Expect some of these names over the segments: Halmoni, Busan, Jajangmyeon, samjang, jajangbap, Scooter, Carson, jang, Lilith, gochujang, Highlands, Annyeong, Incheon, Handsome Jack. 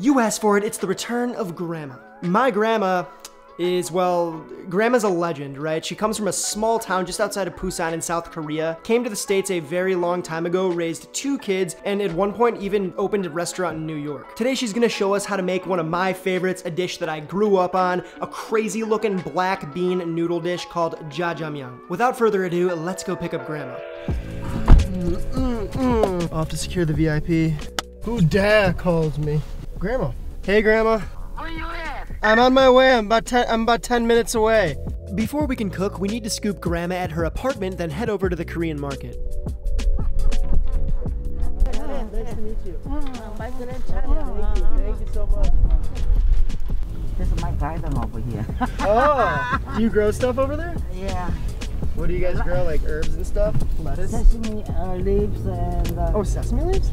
You asked for it, it's the return of Grandma. My grandma is, well, grandma's a legend, right? She comes from a small town just outside of Busan in South Korea, came to the States a very long time ago, raised 2 kids, and at one point even opened a restaurant in New York. Today she's gonna show us how to make one of my favorites, a dish that I grew up on, a crazy looking black bean noodle dish called jajangmyeon. Without further ado, let's go pick up Grandma. I'll have to secure the VIP. Who dad calls me? Grandma. Hey Grandma. Where you at? I'm on my way, I'm about 10 minutes away. Before we can cook, we need to scoop Grandma at her apartment, then head over to the Korean market. Hey, nice to meet you. Thank you so much. This is my garden over here. Oh, do you grow stuff over there? Yeah. What do you guys grow, like herbs and stuff? Lettuce? Sesame leaves and... oh, sesame leaves?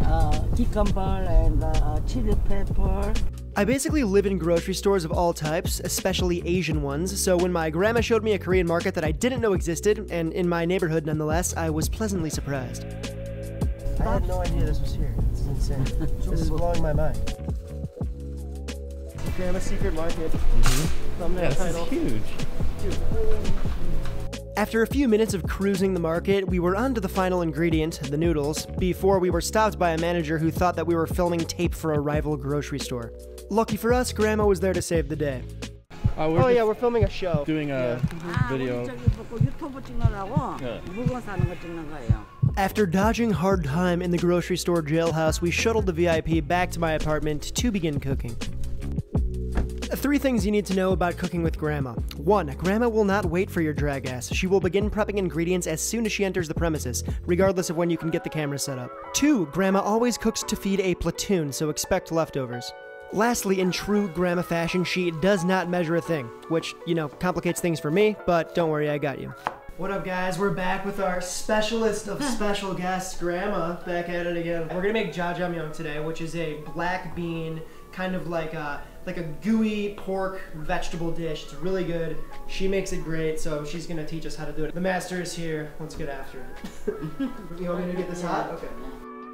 Cucumber and chili pepper. I basically live in grocery stores of all types, especially Asian ones, so when my grandma showed me a Korean market that I didn't know existed, and in my neighborhood nonetheless, I was pleasantly surprised. I had no idea this was here. This is insane. This is blowing my mind. Grandma's secret market. Thumbnail title. This is huge. After a few minutes of cruising the market, we were on to the final ingredient, the noodles, before we were stopped by a manager who thought that we were filming tape for a rival grocery store. Lucky for us, Grandma was there to save the day. Oh yeah, we're filming a show. Doing a video. After dodging hard time in the grocery store jailhouse, we shuttled the VIP back to my apartment to begin cooking. 3 things you need to know about cooking with Grandma. 1. Grandma will not wait for your drag ass. She will begin prepping ingredients as soon as she enters the premises, regardless of when you can get the camera set up. 2. Grandma always cooks to feed a platoon, so expect leftovers. Lastly, in true Grandma fashion, she does not measure a thing, which, you know, complicates things for me, but don't worry, I got you. What up, guys? We're back with our specialist of special guests, Grandma, back at it again. We're gonna make jajangmyeon today, which is a black bean, kind of like a gooey pork vegetable dish. It's really good. She makes it great, so she's gonna teach us how to do it. The master is here. Let's get after it. You want me to get this hot? Okay.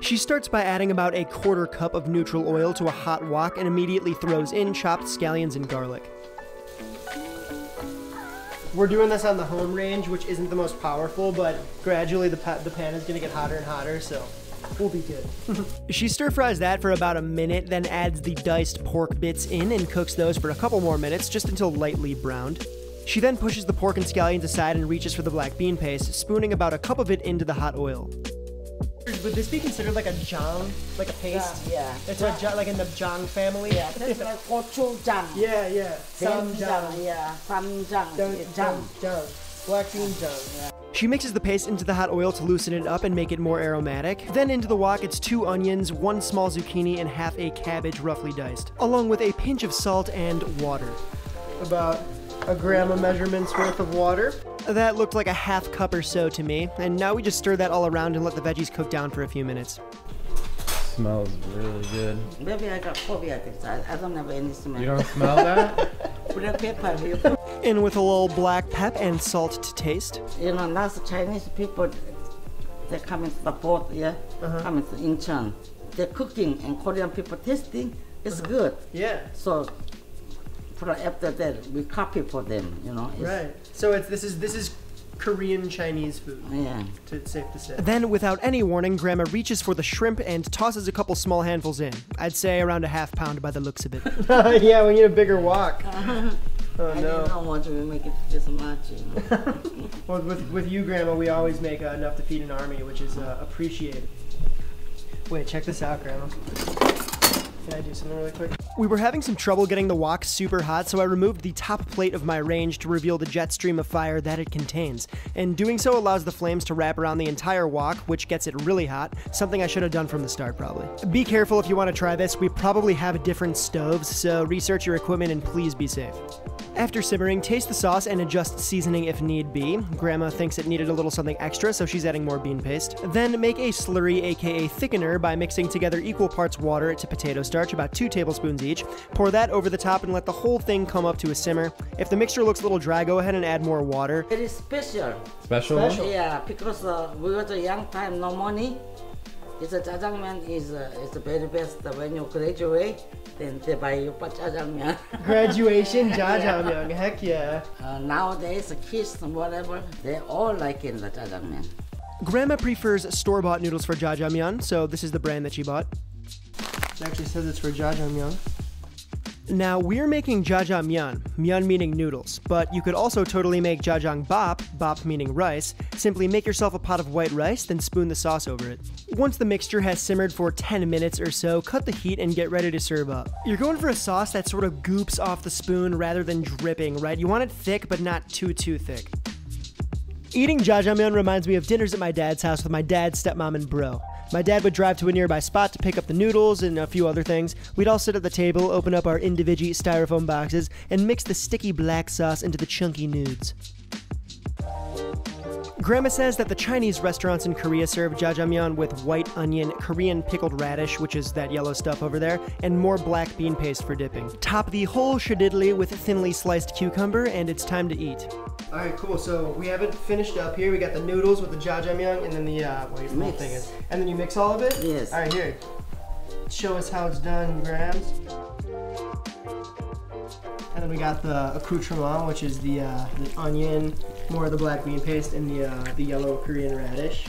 She starts by adding about a 1/4 cup of neutral oil to a hot wok and immediately throws in chopped scallions and garlic. We're doing this on the home range, which isn't the most powerful, but gradually the pan is gonna get hotter and hotter, so we'll be good. She stir-fries that for about a minute, then adds the diced pork bits in and cooks those for a couple more minutes, just until lightly browned. She then pushes the pork and scallions aside and reaches for the black bean paste, spooning about a cup of it into the hot oil. Would this be considered like a jang, like a paste? Yeah. It's like in the jang family? Yeah, that's like gochujang. Yeah, yeah. Samjang. Yeah, samjang. Black bean jang. Yeah. She mixes the paste into the hot oil to loosen it up and make it more aromatic. Then into the wok, it's 2 onions, 1 small zucchini, and half a cabbage roughly diced, along with a pinch of salt and water. About a gram of measurements worth of water. That looked like a 1/2 cup or so to me. And now we just stir that all around and let the veggies cook down for a few minutes. Smells really good. Maybe I got phobia. I don't have any smell. You don't smell that? And with a little black pepper and salt to taste. You know, lots of Chinese people, they come into the port, yeah? Come into Incheon. They're cooking and Korean people tasting, it's good. Yeah. So, after that, we copy for them, you know? Right. So this is Korean Chinese food. Yeah. It's safe to say. Then, without any warning, Grandma reaches for the shrimp and tosses a couple small handfuls in. I'd say around a 1/2 pound by the looks of it. Yeah, we need a bigger wok. Oh no. I don't want to make it this much, you know? Well, with you, Grandma, we always make enough to feed an army, which is appreciated. Wait, check this out, Grandma. Can I do something really quick? We were having some trouble getting the wok super hot, so I removed the top plate of my range to reveal the jet stream of fire that it contains. And doing so allows the flames to wrap around the entire wok, which gets it really hot, something I should have done from the start probably. Be careful if you want to try this, we probably have different stoves, so research your equipment and please be safe. After simmering, taste the sauce and adjust seasoning if need be. Grandma thinks it needed a little something extra, so she's adding more bean paste. Then make a slurry, aka thickener, by mixing together equal parts water to potato starch, about 2 tablespoons each. Pour that over the top and let the whole thing come up to a simmer. If the mixture looks a little dry, go ahead and add more water. It is special. Special? Yeah, because we were the young time, no money. It's a jajangmyeon is the very best when you graduate. Then they buy you jajangmyeon. Graduation jajangmyeon, yeah. Heck yeah. Nowadays, kids, whatever, they all like in the jajangmyeon. Grandma prefers store-bought noodles for jajangmyeon, so this is the brand that she bought. It actually says it's for jajangmyeon. Now, we're making jajangmyeon, myeon meaning noodles, but you could also totally make jajangbap, bap meaning rice. Simply make yourself a pot of white rice, then spoon the sauce over it. Once the mixture has simmered for 10 minutes or so, cut the heat and get ready to serve up. You're going for a sauce that sort of goops off the spoon rather than dripping, right? You want it thick, but not too thick. Eating jajangmyeon reminds me of dinners at my dad's house with my dad, stepmom, and bro. My dad would drive to a nearby spot to pick up the noodles and a few other things. We'd all sit at the table, open up our individual styrofoam boxes, and mix the sticky black sauce into the chunky nudes. Grandma says that the Chinese restaurants in Korea serve jajangmyeon with white onion, Korean pickled radish, which is that yellow stuff over there, and more black bean paste for dipping. Top the whole shadidli with thinly sliced cucumber, and it's time to eat. All right, cool. So we have it finished up here. We got the noodles with the jajangmyeon, and then the whole thing is, and then you mix all of it. Yes. All right, here. Show us how it's done, Grams. And then we got the accoutrement, which is the onion, more of the black bean paste, and the yellow Korean radish.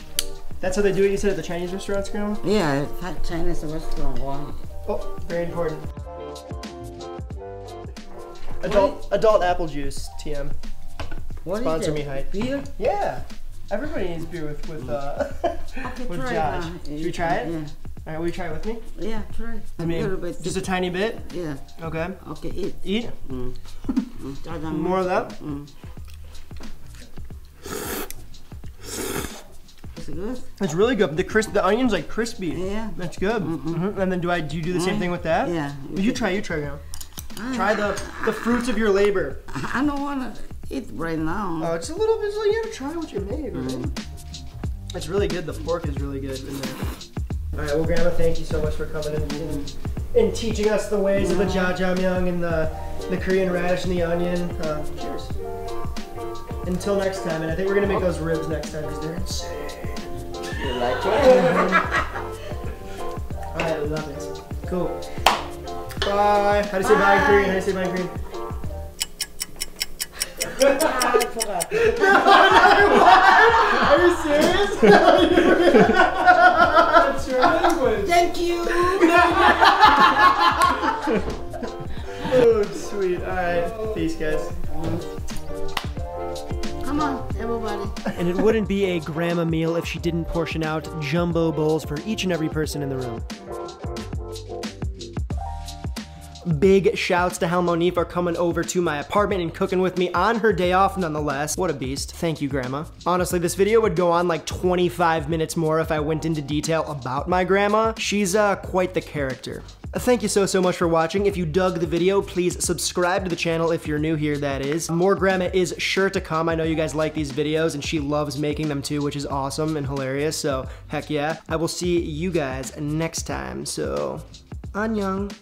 That's how they do it, you said, at the Chinese restaurants, Grandma? Yeah, Chinese restaurant. Wow. Oh, very important. Adult apple juice, TM. What Sponsor is me, Hype. Beer? Yeah. Everybody needs beer with Josh. Should we try it? Yeah. All right, will you try it with me? Yeah, try it. I mean, a little bit. Just a tiny bit? Yeah. Okay. Okay, eat. Eat? Mm. More of that? Mm. Is it good? It's really good. The onion's like crispy. Yeah. That's good. Mm-hmm. And then do you do the same thing with that? Yeah. You try now. Try the fruits of your labor. I don't want to eat right now. Oh, it's a little bit, you gotta try what you made, right? Mm-hmm. It's really good. The pork is really good in there. All right, well, Grandma, thank you so much for coming in and teaching us the ways of the jajangmyeon and the Korean radish and the onion. Cheers. Until next time, and I think we're gonna make those ribs next time because they're insane. You like it? All right, we love it. Cool. Bye. How do you say bye in Korean? How do you say bye in Korean? I forgot. Another one? Are you serious? That's your language. Thank you. Oh, sweet. All right. Peace, guys. Come on, everybody. And it wouldn't be a grandma meal if she didn't portion out jumbo bowls for each and every person in the room. Big shouts to Halmoni for coming over to my apartment and cooking with me on her day off nonetheless. What a beast. Thank you, Grandma. Honestly, this video would go on like 25 minutes more if I went into detail about my grandma. She's quite the character. Thank you so much for watching. If you dug the video, please subscribe to the channel if you're new here, that is. More grandma is sure to come. I know you guys like these videos and she loves making them too, which is awesome and hilarious, so heck yeah. I will see you guys next time, so Annyeong.